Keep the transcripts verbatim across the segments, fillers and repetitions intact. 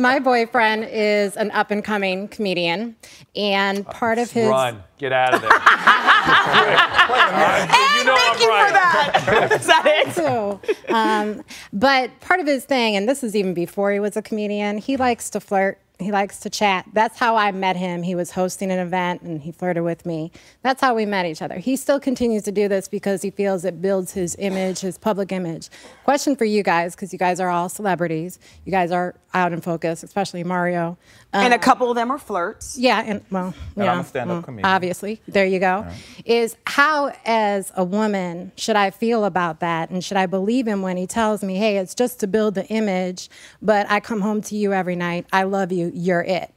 My boyfriend is an up-and-coming comedian, and part of his... Run. Get out of there. Right. Right. You know thank I'm you right. for that. Is that it? So, um, but part of his thing, and this is even before he was a comedian, he likes to flirt. He likes to chat. That's how I met him. He was hosting an event, and he flirted with me. That's how we met each other. He still continues to do this because he feels it builds his image, his public image. Question for you guys, because you guys are all celebrities. You guys are out in focus, especially Mario. Um, and a couple of them are flirts. Yeah, and, well, you know, I'm a stand-up well, comedian. Obviously. There you go. Right. Is how, as a woman, should I feel about that? And should I believe him when he tells me, hey, it's just to build the image, but I come home to you every night. I love you. You're it.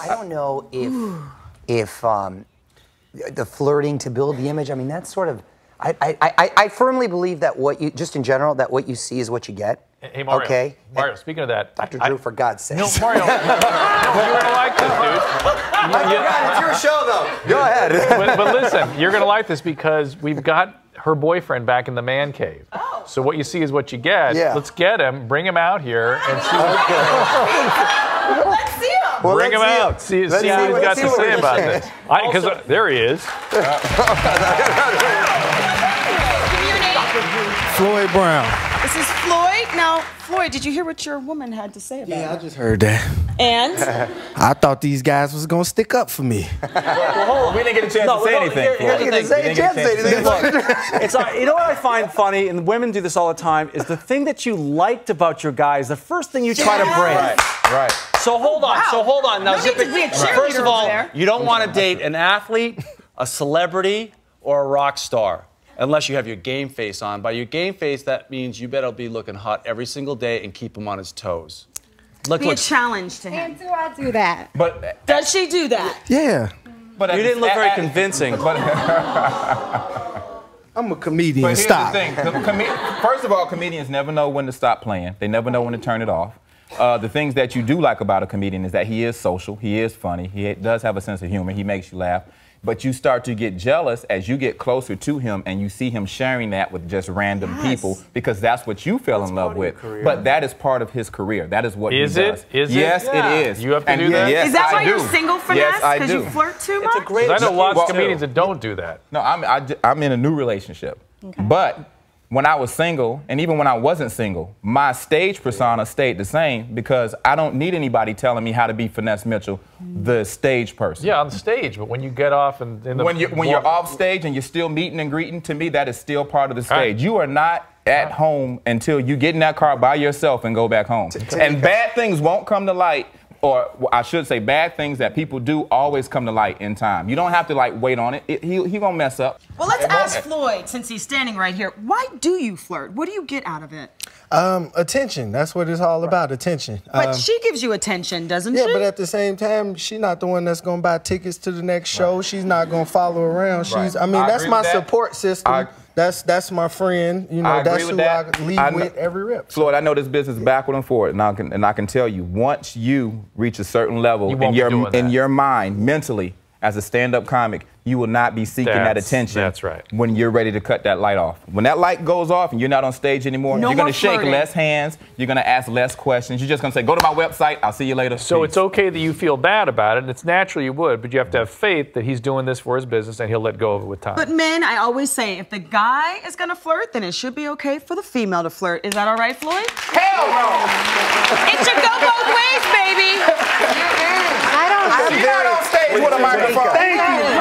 I don't know if if um, the flirting to build the image. I mean, that's sort of. I I, I I firmly believe that what you just in general that what you see is what you get. Hey Mario. Okay. Mario, and, speaking of that, Doctor Drew, I, for God's sake. No, Mario. No, you're gonna like this, dude. My God, it's your show, though. Go ahead. but, but listen, you're gonna like this because we've got her boyfriend back in the man cave. Oh. So what you see is what you get. Yeah. Let's get him, bring him out here, and see. Okay. Let's see him. Well, Bring him out. See, see, see how he's got to say about this. Because uh, there he is. Floyd Brown. This is Floyd. Now, Floyd, did you hear what your woman had to say about it? Yeah, I just heard that. And? I thought these guys was going to stick up for me. Well, hold on. We didn't get a chance no, to say no, anything. Here, here's the thing. Say we didn't get a chance to say anything. Look, it's like, you know what I find funny, and women do this all the time, is the thing that you liked about your guys, the first thing you yeah. try to break. Right, right. So hold on, wow. so hold on. Now, no zip it. Right. First of all, there. you don't want to date an athlete, a celebrity, or a rock star. Unless you have your game face on. By your game face, that means you better be looking hot every single day and keep him on his toes. Look, be look. a challenge to him. And do I do that? But does she do that? Yeah. But you didn't look very convincing. But I'm a comedian. But here's stop. The thing. The com First of all, comedians never know when to stop playing. They never know when to turn it off. Uh, the things that you do like about a comedian is that he is social. He is funny. He does have a sense of humor. He makes you laugh. But you start to get jealous as you get closer to him and you see him sharing that with just random yes. people because that's what you fell that's in love with. But that is part of his career. That is what is he it? does. Is yes, it? Yes, it is. You have to and do that? Yes, is that I why do. you're single, Finesse? Because yes, you flirt too much? It's a great I know lots well, of comedians that don't do that. No, I'm, I, I'm in a new relationship. Okay. But when I was single, and even when I wasn't single, my stage persona stayed the same because I don't need anybody telling me how to be Finesse Mitchell, the stage person. Yeah, on stage, but when you get off and... In the when you're, when you're off stage and you're still meeting and greeting, to me, that is still part of the stage. Right. You are not at home until you get in that car by yourself and go back home. And bad things won't come to light. Or I should say bad things that people do always come to light in time. You don't have to, like, wait on it. it he, he won't mess up. Well, let's ask Floyd, since he's standing right here. Why do you flirt? What do you get out of it? Um, attention. That's what it's all about, attention. But um, she gives you attention, doesn't yeah, she? Yeah, but at the same time, she's not the one that's going to buy tickets to the next show. Right. She's not going to follow around. Right. She's, I mean, I that's my that. support system. I, That's that's my friend, you know. That's who that. I lead I know, with every rep. Floyd, I know this business backward and forward, and I can and I can tell you, once you reach a certain level you in your in your mind, mentally, as a stand-up comic, you will not be seeking that's, that attention. That's right. When you're ready to cut that light off, when that light goes off, and you're not on stage anymore, no you're going to shake less hands. You're going to ask less questions. You're just going to say, "Go to my website. I'll see you later." So Peace. It's okay that you feel bad about it, and it's natural you would, but you have to have faith that he's doing this for his business, and he'll let go of it with time. But men, I always say, if the guy is going to flirt, then it should be okay for the female to flirt. Is that all right, Floyd? Hell no! It should go both ways, baby. I don't. I'm not on stage with a microphone. Thank you.